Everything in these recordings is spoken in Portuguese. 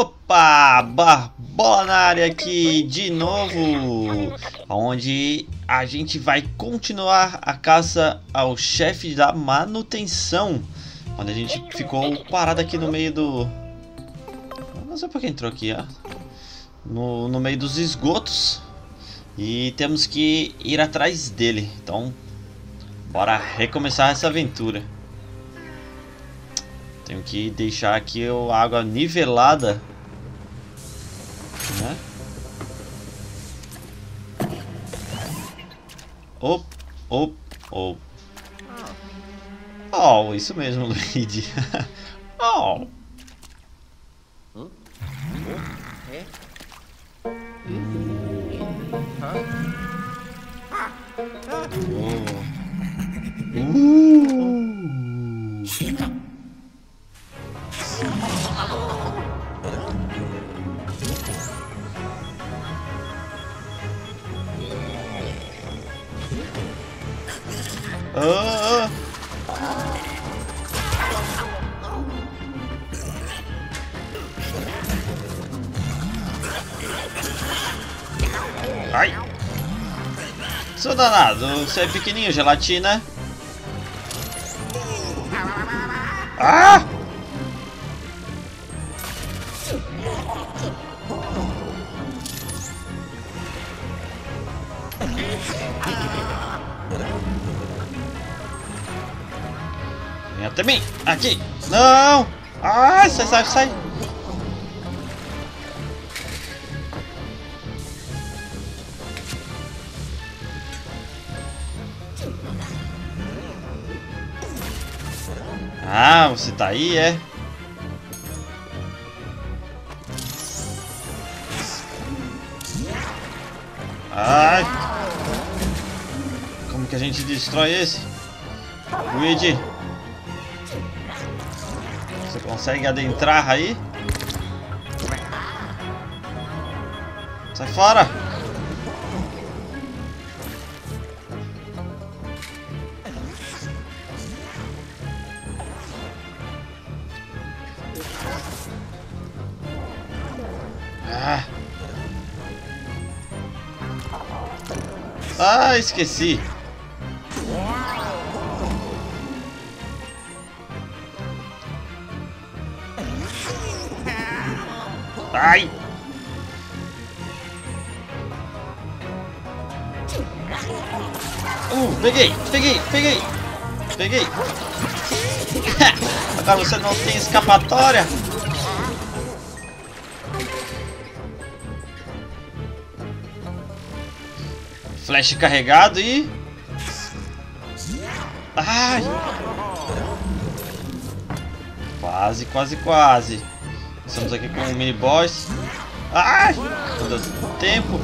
Opa, Barbola na área aqui de novo, onde a gente vai continuar a caça ao chefe da manutenção, onde a gente ficou parado aqui no meio do... não sei por que entrou aqui, ó. No meio dos esgotos, e temos que ir atrás dele, então bora recomeçar essa aventura. Tenho que deixar aqui a água nivelada, né? Oh, isso mesmo, Luigi. Oh. Ai! Seu danado, você é pequenininho, gelatina. Ah! Vem até mim! Aqui! Não! Ai, sai, sai, sai! Ah, você tá aí, é? Ai! Como que a gente destrói esse? Luigi! Você consegue adentrar aí? Sai fora! Ah, esqueci. Ai. Peguei. Agora você não tem escapatória. Flash carregado e... ai! Quase. Estamos aqui com o mini boss. Ai! Não deu tempo.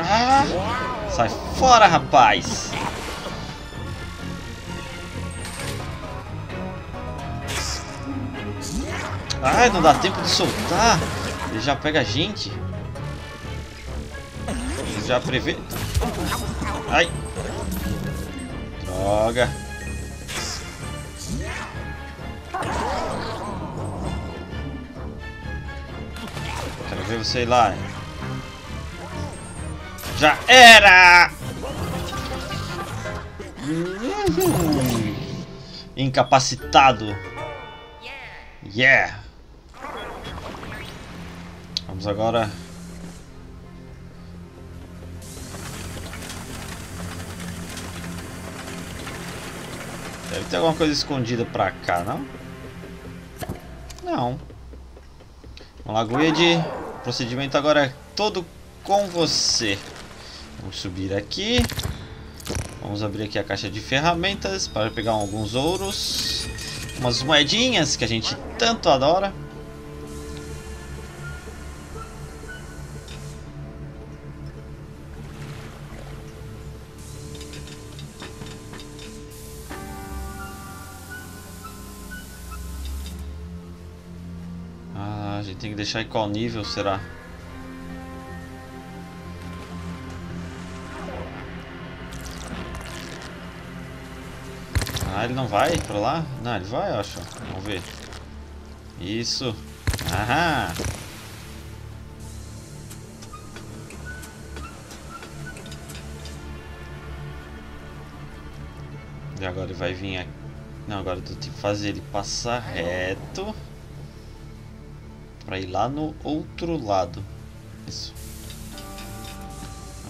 Ah! Sai fora, rapaz! Ai, não dá tempo de soltar. Ele já pega a gente. Ele já prevê. Ai. Droga. Quero ver você ir lá. Já era! Incapacitado. Yeah! Vamos agora. Deve ter alguma coisa escondida pra cá, não? Não. Vamos lá, Guidi. O procedimento agora é todo com você. Vamos subir aqui. Vamos abrir aqui a caixa de ferramentas para pegar alguns ouros. Umas moedinhas que a gente tanto adora. A gente tem que deixar em qual nível, será? Ah, ele não vai pra lá? Não, ele vai, eu acho. Vamos ver. Isso. Aham. E agora ele vai vir aqui. Não, agora eu tenho que fazer ele passar reto pra ir lá no outro lado. Isso.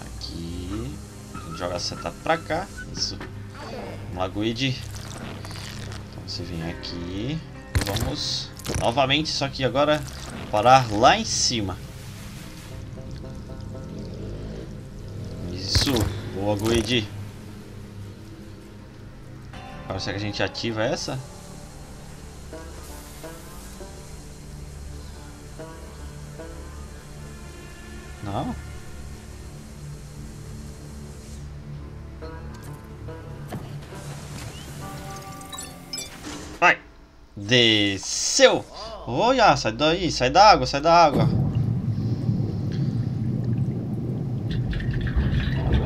Aqui. Joga a seta pra cá. Isso. Vamos lá, Guidi. Então você vem aqui. Vamos novamente, só que agora parar lá em cima. Isso. Boa, Guidi. Agora será que a gente ativa essa? Não? Vai! Desceu! Olha, sai daí, sai da água, sai da água.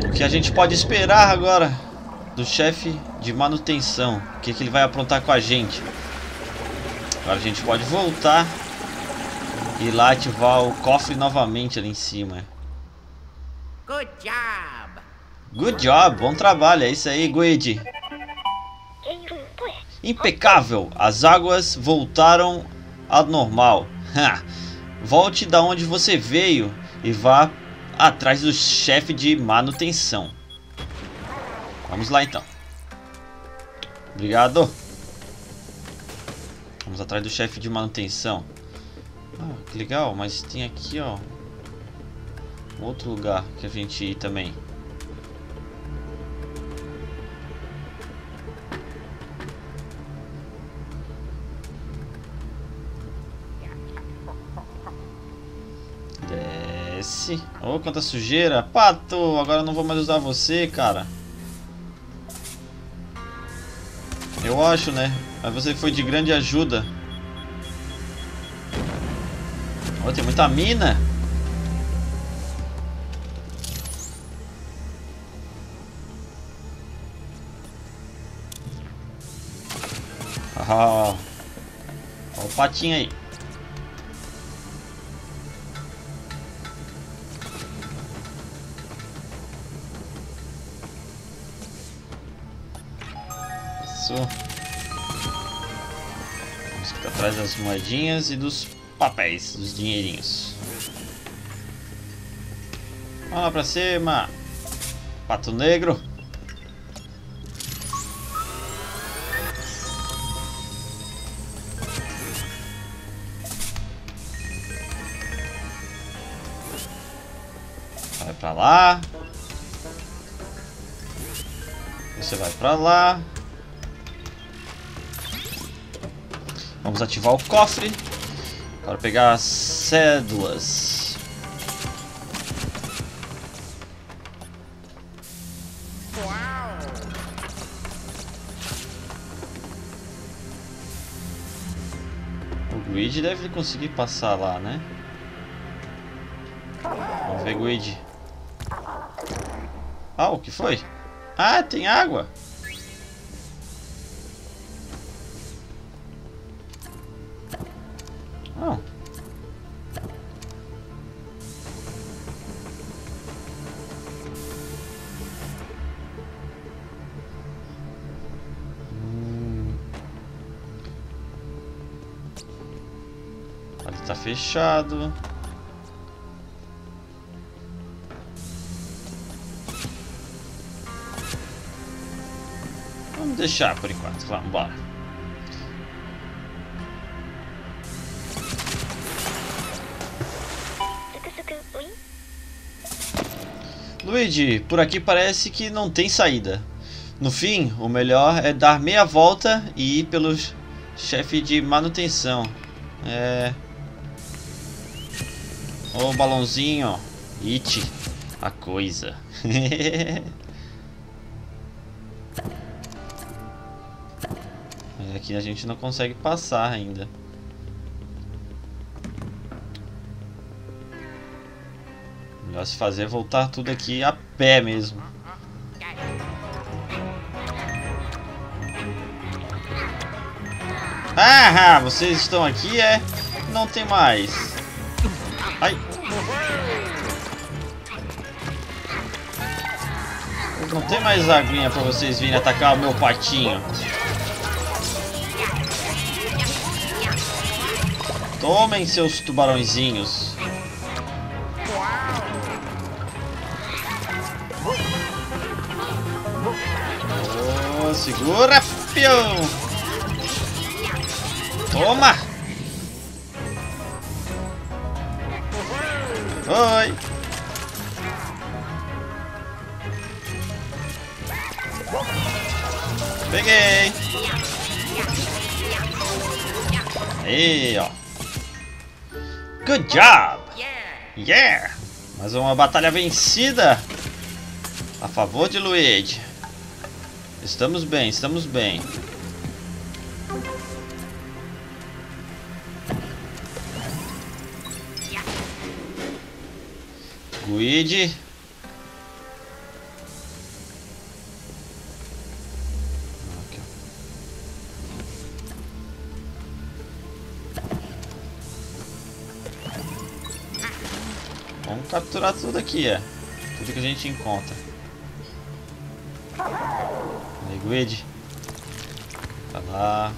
O que a gente pode esperar agora do chefe de manutenção? O que, que ele vai aprontar com a gente? Agora a gente pode voltar e ir lá ativar o cofre novamente ali em cima. Good job! Good job! Bom trabalho! É isso aí, Guidi! Impecável! As águas voltaram ao normal. Volte da onde você veio e vá atrás do chefe de manutenção. Vamos lá então. Obrigado. Vamos atrás do chefe de manutenção. Ah, que legal, mas tem aqui, ó, um outro lugar que a gente ir também. Desce. Oh, quanta sujeira. Pato, agora eu não vou mais usar você, cara. Eu acho, né? Mas você foi de grande ajuda. Oh, tem muita mina. Olha o patinho aí. Vamos ficar atrás das moedinhas e dos papéis, dos dinheirinhos. Vamos lá pra cima, Pato Negro. Vai pra lá. Você vai pra lá. Vamos ativar o cofre para pegar as cédulas. O Guidi deve conseguir passar lá, né? Vamos ver, Guidi. Ah, o que foi? Ah, tem água. Tá fechado. Vamos deixar por enquanto. Vamos embora. Luigi, por aqui parece que não tem saída. No fim, o melhor é dar meia volta e ir pelo chefe de manutenção. Ô, balãozinho, it, a coisa. Mas aqui a gente não consegue passar ainda. Melhor se fazer voltar tudo aqui a pé mesmo. Ah, vocês estão aqui, é? Não tem mais. Ai. Não tem mais aguinha pra vocês virem atacar o meu patinho. Tomem, seus tubarõezinhos. Oh, segura, peão. Toma. Oi. Peguei. Aí, ó. Good job. Yeah. Mais uma batalha vencida. A favor de Luigi. Estamos bem, estamos bem. Guidi. Vamos capturar tudo aqui, é. Tudo que a gente encontra. Aí, Guidi. Tá lá.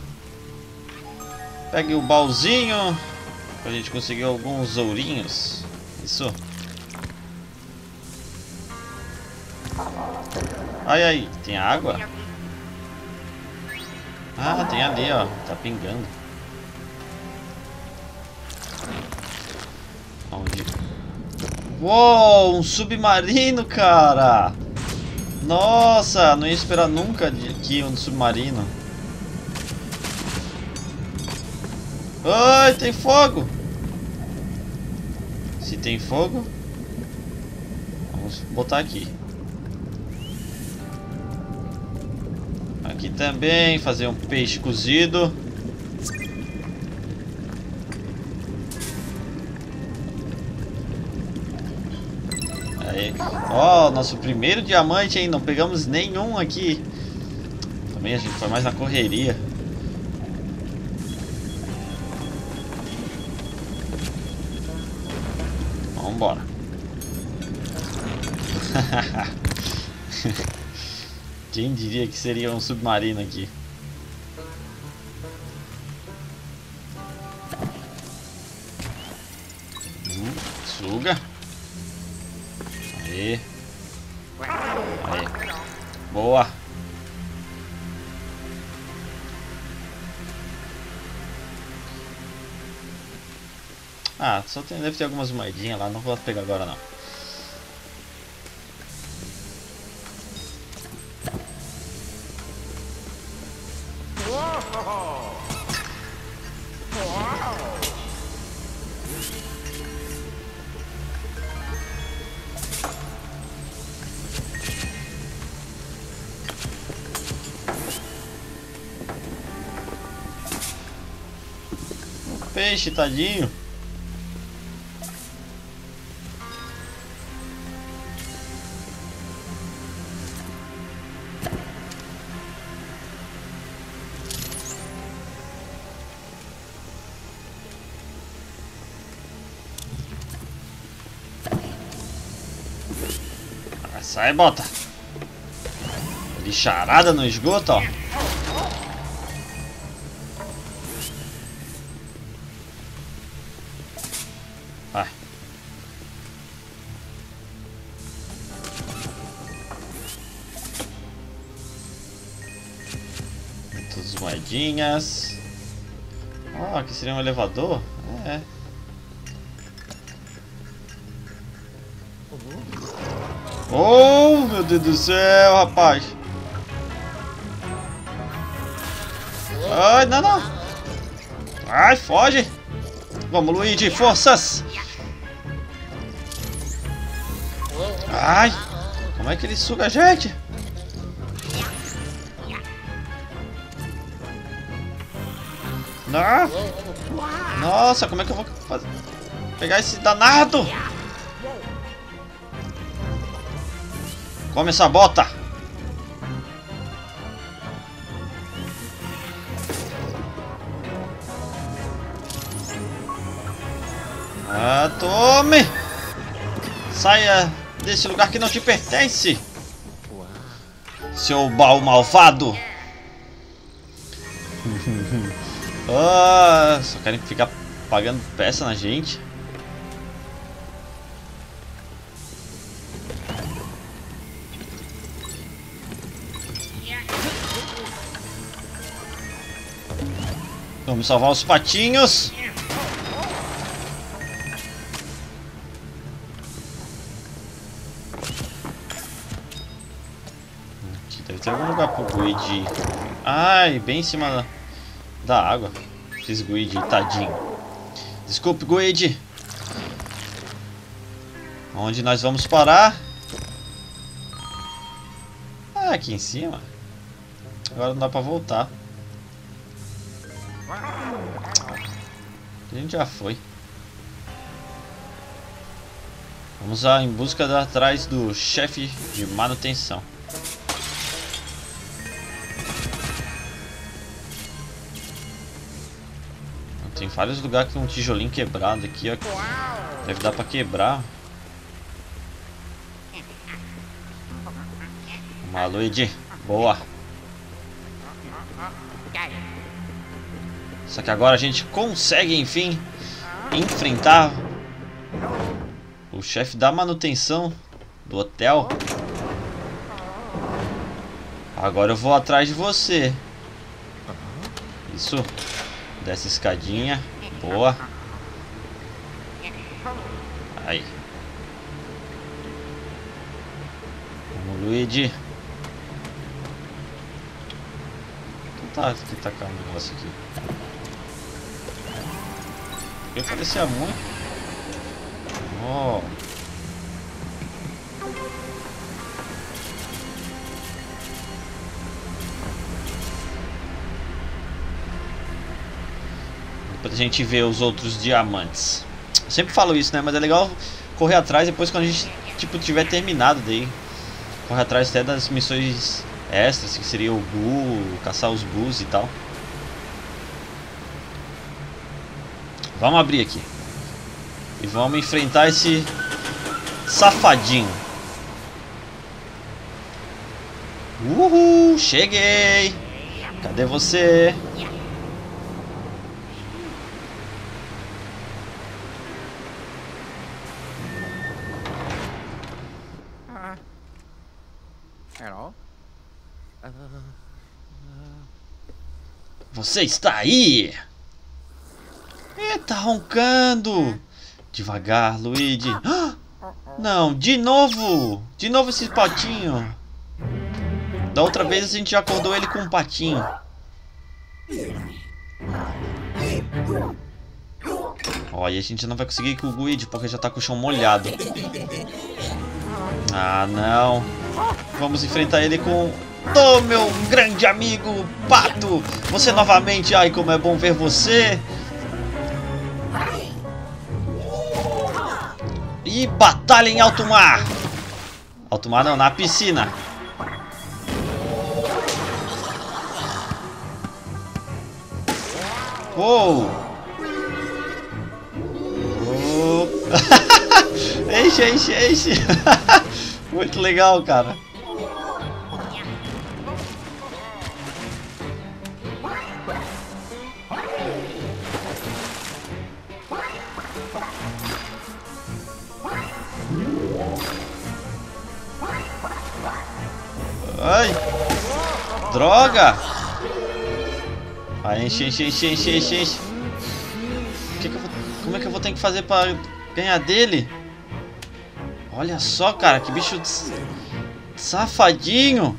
Pegue o baúzinho pra gente conseguir alguns ourinhos. Isso. Ai, ai, tem água? Ah, tem ali, ó. Tá pingando. Onde? Uou, um submarino, cara! Nossa, não ia esperar nunca que um submarino. Ai, tem fogo! Se tem fogo, vamos botar aqui. Aqui também, fazer um peixe cozido. Ó, nosso primeiro diamante, hein? Não pegamos nenhum aqui. Também a gente foi mais na correria. Vambora. Quem diria que seria um submarino aqui? Suga. Aí. Boa. Ah, só tem, deve ter algumas moedinhas lá, não vou pegar agora não. Peixe, tadinho. Ah, sai, bota. Lixarada no esgoto, ó. Todas as moedinhas. Ó, aqui seria um elevador? É. Oh, meu Deus do céu, rapaz. Ai, não, não. Ai, foge. Vamos, Luigi, forças. Ai, como é que ele suga a gente? Não. Nossa, como é que eu vou fazer? Pegar esse danado? Come essa bota. Ah, tome! Saia desse lugar que não te pertence, seu baú malvado! Ah, só querem ficar pagando peça na gente. Vamos salvar os patinhos. Aqui deve ter algum lugar pro Guidi. Ai, bem em cima da água. Fiz Guidi, tadinho. Desculpe, Guidi. Onde nós vamos parar? Ah, aqui em cima. Agora não dá pra voltar. A gente já foi. Vamos lá em busca da atrás do chefe de manutenção. Tem vários lugares com um tijolinho quebrado aqui, ó. Deve dar pra quebrar. Luigi, boa. Só que agora a gente consegue, enfim, enfrentar o chefe da manutenção do hotel. Agora eu vou atrás de você. Isso. Desce a escadinha. Boa. Aí. Vamos, Luigi. Tá, tem que tacar um negócio aqui. Eu parecia muito. Oh. Pra gente ver os outros diamantes. Eu sempre falo isso, né? Mas é legal correr atrás depois quando a gente tipo, tiver terminado daí. Correr atrás até das missões extras, que seria o Bull, caçar os Bulls e tal. Vamos abrir aqui. E vamos enfrentar esse safadinho. Uhul, cheguei. Cadê você? Você está aí? Tá roncando. Devagar, Luigi. Ah! Não, de novo. De novo esse patinho. Da outra vez a gente já acordou ele com um patinho. Ó, e a gente não vai conseguir ir com o Luigi porque já tá com o chão molhado. Ah, não. Vamos enfrentar ele com... Tô, meu grande amigo Pato. Você novamente. Ai, como é bom ver você. E batalha em alto mar. Alto mar não, na piscina. Uou. Uou. Enche, enche, enche. Muito legal, cara. Ai, droga! Vai, enche, enche, enche, enche, enche, enche. Como é que eu vou ter que fazer pra ganhar dele? Olha só, cara, que bicho safadinho!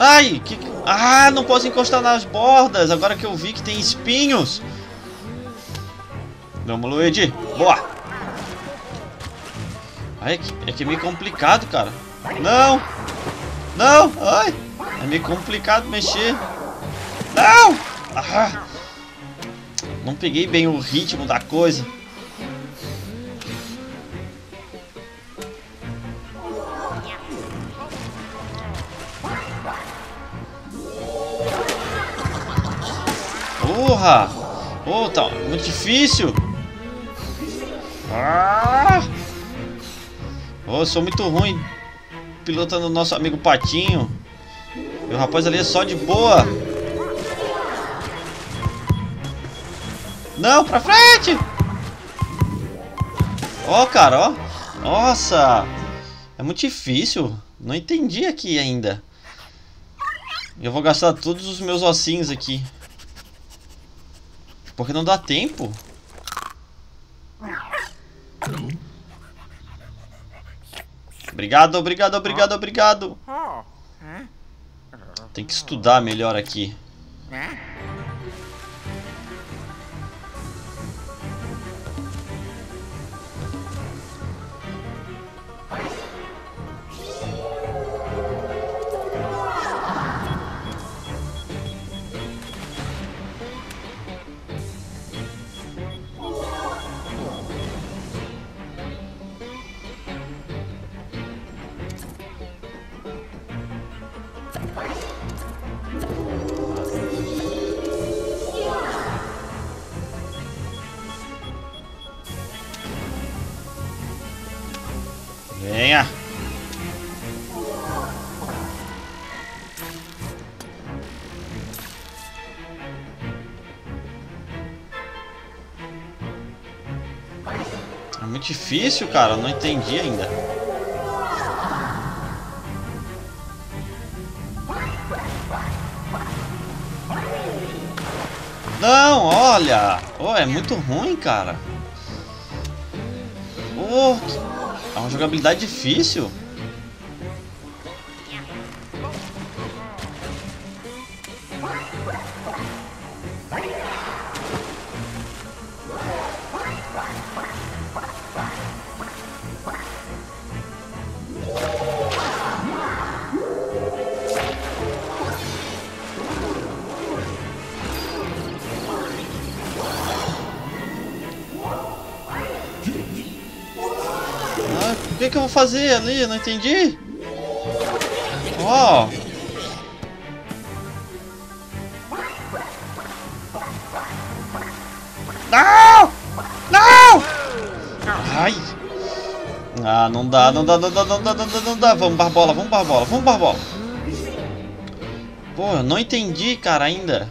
Ai, que... Ah, não posso encostar nas bordas, agora que eu vi que tem espinhos. Vamos, Luigi, boa! É que é meio complicado, cara. Não! Não! Ai! É meio complicado mexer. Não! Ah, não peguei bem o ritmo da coisa. Porra! Oh, tá muito difícil. Ah! Oh, eu sou muito ruim pilotando o nosso amigo Patinho. E o rapaz ali é só de boa. Não, pra frente. Ó, cara, ó. Nossa. É muito difícil. Não entendi aqui ainda. Eu vou gastar todos os meus ossinhos aqui. Porque não dá tempo. Obrigado, obrigado, obrigado, obrigado. Tem que estudar melhor aqui. Venha. É muito difícil, cara. Eu não entendi ainda. Não, olha. Oh, é muito ruim, cara. Oh, que... É uma jogabilidade difícil. O que que eu vou fazer ali? Não entendi. Ó. Não! Não! Ai. Ah, não dá, não dá, não dá, não dá, não dá, não dá. Vamos, Barbola, vamos, Barbola, vamos, Barbola. Pô, eu não entendi, cara, ainda.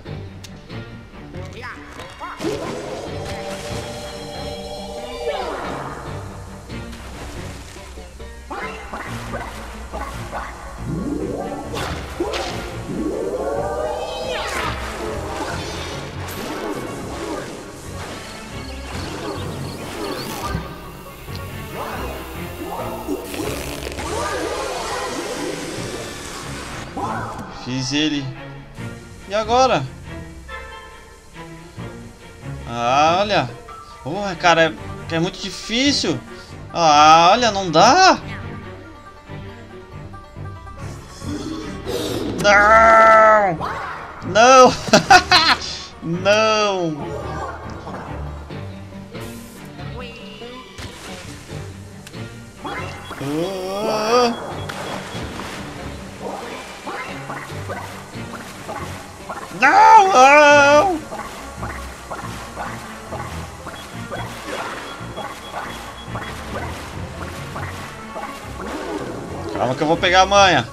Fiz ele. E agora? Ah, olha. Oh, cara, é muito difícil. Ah, olha, não dá. Não! Não! Não! Oh. Não, não! Calma que eu vou pegar a manha.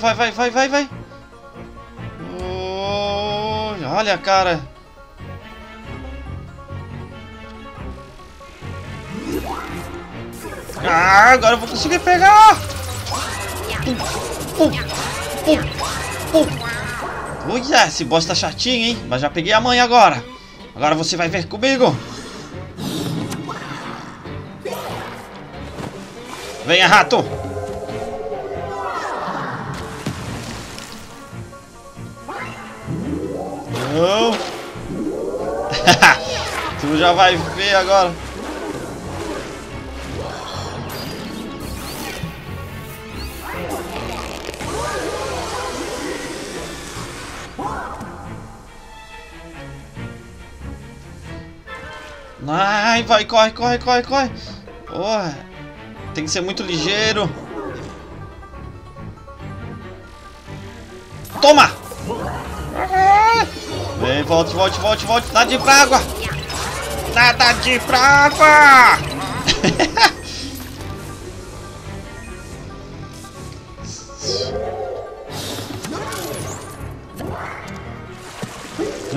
Vai, vai, vai, vai, vai, vai. Oh, olha, cara. Ah, agora eu vou conseguir pegar. Olha, esse boss tá chatinho, hein? Mas já peguei a manha agora. Agora você vai ver comigo. Venha, rato. Não. Tu já vai ver agora. Ai, vai, corre, corre, corre, corre. Porra, tem que ser muito ligeiro. Toma! Vem, volte, volte, volte, volte. Nada pra água! Nada de pra água!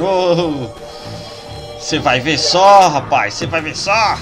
Oh. Você vai ver só, rapaz. Você vai ver só.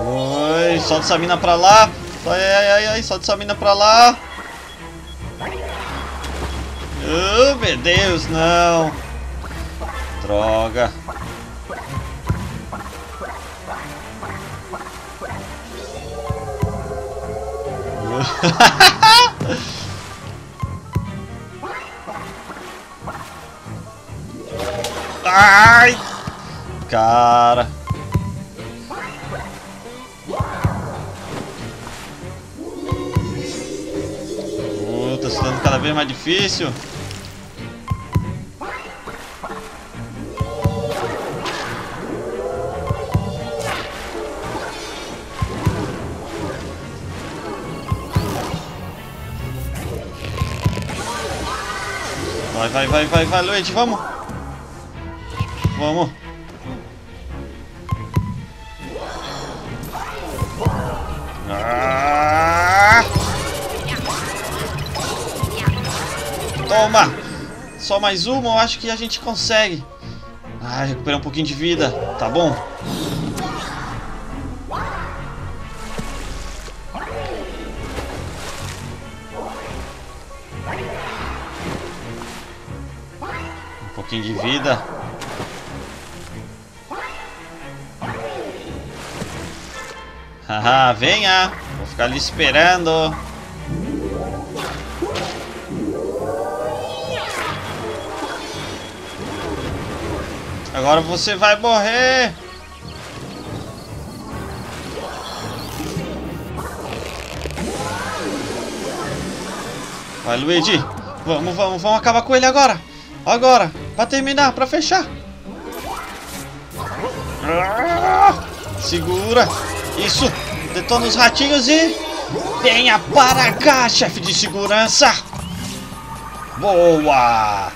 Oi, solta essa mina pra lá. Ai, ai, ai, ai, solta essa mina pra lá. Oh, meu Deus, não. Droga. Ai, cara. Tá se dando cada vez mais difícil. Vai, vai, vai, vai, vai, Luigi, vamos. Vamos. Toma! Só mais uma, eu acho que a gente consegue. Ah, recuperar um pouquinho de vida, tá bom? Um pouquinho de vida. Haha, venha! Vou ficar ali esperando. Agora você vai morrer. Vai, Luigi. Vamos, vamos, vamos acabar com ele agora. Agora, pra terminar, pra fechar. Segura. Isso. Detona os ratinhos e... Venha para cá, chefe de segurança. Boa.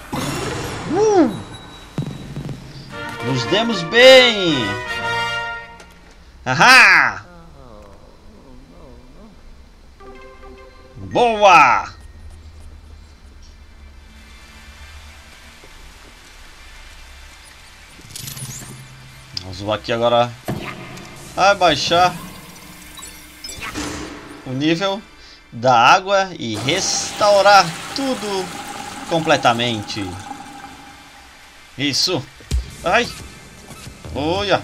Nos demos bem! Ahá! Boa! Vamos lá aqui agora. Abaixar o nível da água e restaurar tudo completamente. Isso! Ai! Olha!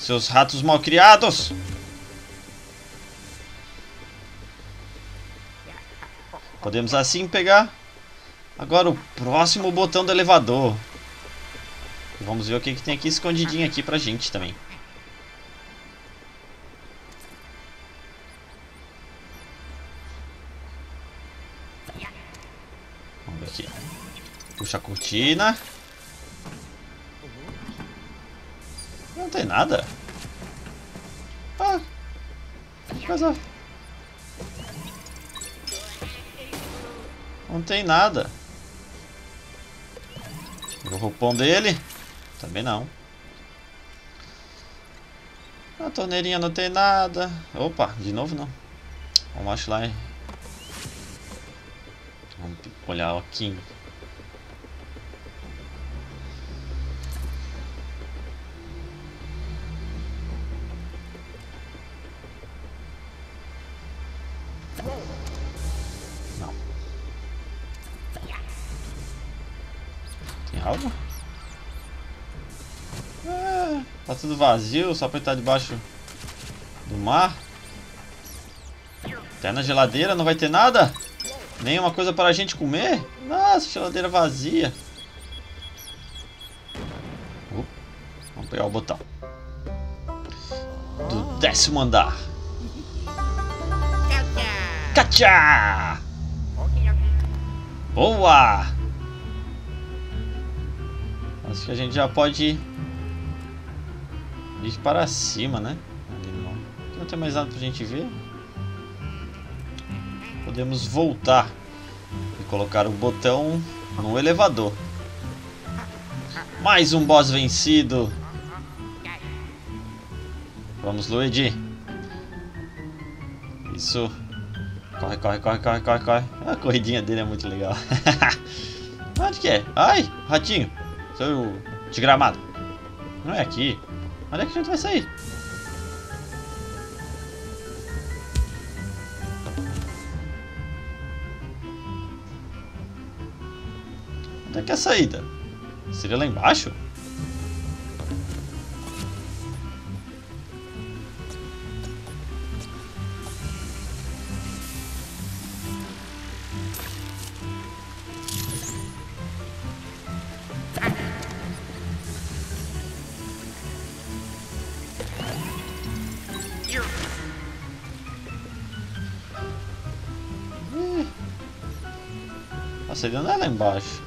Seus ratos malcriados! Podemos assim pegar agora o próximo botão do elevador. Vamos ver o que, que tem aqui escondidinho aqui pra gente também. Vamos ver aqui. Puxa a cortina. Não tem nada. Ah, que coisa. Não tem nada. O roupão dele? Também não. A torneirinha não tem nada. Opa, de novo não. Vamos lá. Vamos olhar aqui. Não. Tem algo? Ah, tá tudo vazio, só pra ele estar debaixo do mar. Até na geladeira não vai ter nada? Nenhuma coisa para a gente comer? Nossa, geladeira vazia. Vamos pegar o botão do 10º andar. Cacha! Boa! Acho que a gente já pode ir para cima, né? Não tem mais nada pra gente ver. Podemos voltar e colocar o botão no elevador. Mais um boss vencido. Vamos, Luigi. Isso. Corre, corre, corre, corre, corre, corre. A corridinha dele é muito legal. Onde que é? Ai, ratinho. Seu desgramado. Não é aqui. Onde é que a gente vai sair? Onde é que é a saída? Seria lá embaixo? A saída não é lá embaixo.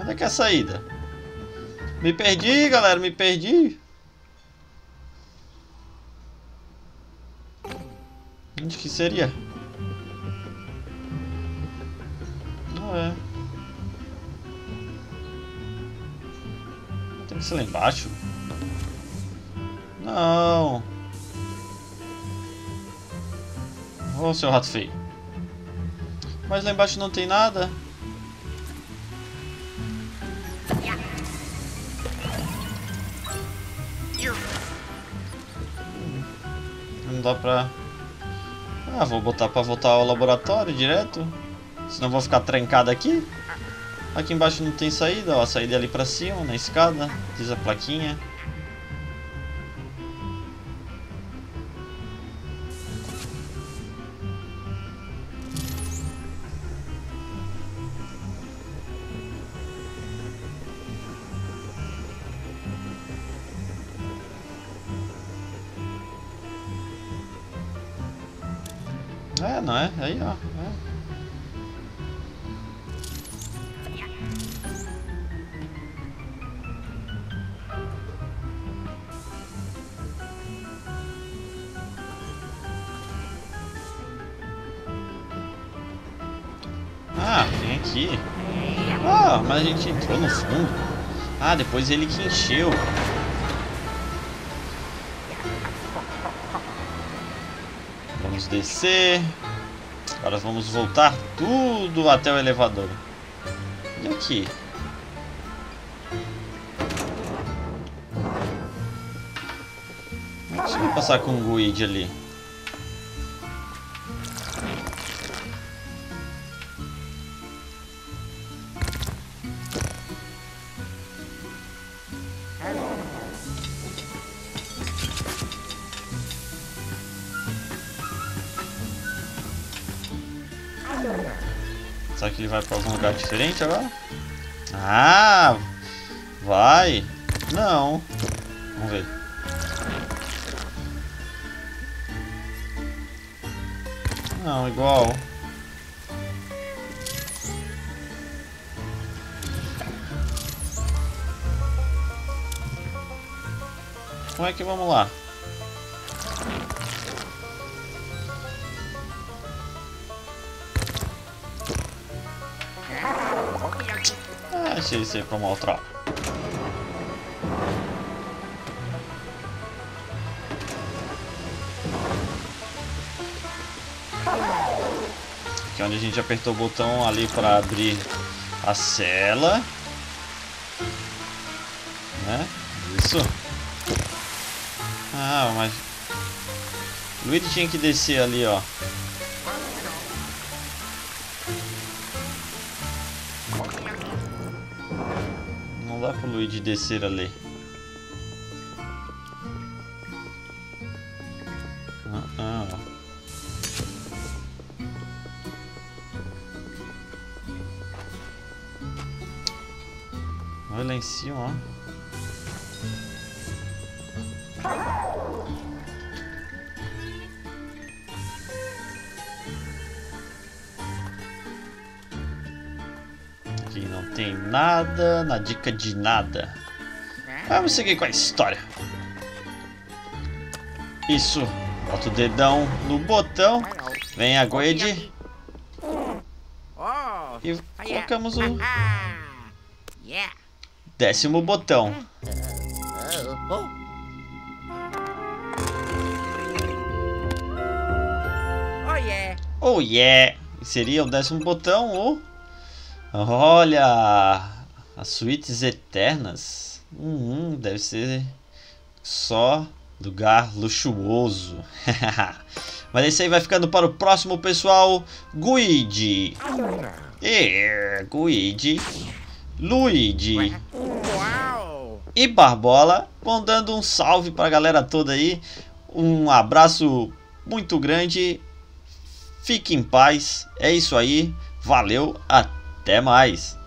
Onde é que é a saída? Me perdi, galera, me perdi. Onde que seria? Não é. Tem que ser lá embaixo? Não. Ô, seu rato feio. Mas lá embaixo não tem nada. Não dá pra... Ah, vou botar pra voltar ao laboratório direto. Senão vou ficar trancado aqui. Aqui embaixo não tem saída, ó. A saída é ali pra cima, na escada. Diz a plaquinha. É, não é? Aí, ó. Ah, tem aqui. Ah, mas a gente entrou no fundo. Ah, depois ele que encheu. Vamos descer. Agora vamos voltar tudo até o elevador. E aqui? Deixa eu passar com o Guidi ali. Será que ele vai para algum lugar diferente agora? Ah! Vai! Não! Vamos ver. Não, igual. Como é que vamos lá? Deixa isso aí pra uma outra. onde a gente apertou o botão ali para abrir a cela, né? Isso. Ah, mas o Luigi tinha que descer ali, ó. Não dá pro Luigi descer ali. Olha lá em cima, ó. Aqui não tem nada, na dica de nada. Vamos seguir com a história. Isso. Bota o dedão no botão. Vem a Guidi. E colocamos o... 10º botão. Oh yeah! Seria o 10º botão ou... Olha! As suítes eternas. Deve ser só lugar luxuoso. Mas esse aí vai ficando para o próximo, pessoal. Guidi. Guidi, Luigi e Barbola vão dando um salve pra galera toda aí. Um abraço muito grande. Fique em paz. É isso aí. Valeu. Até mais.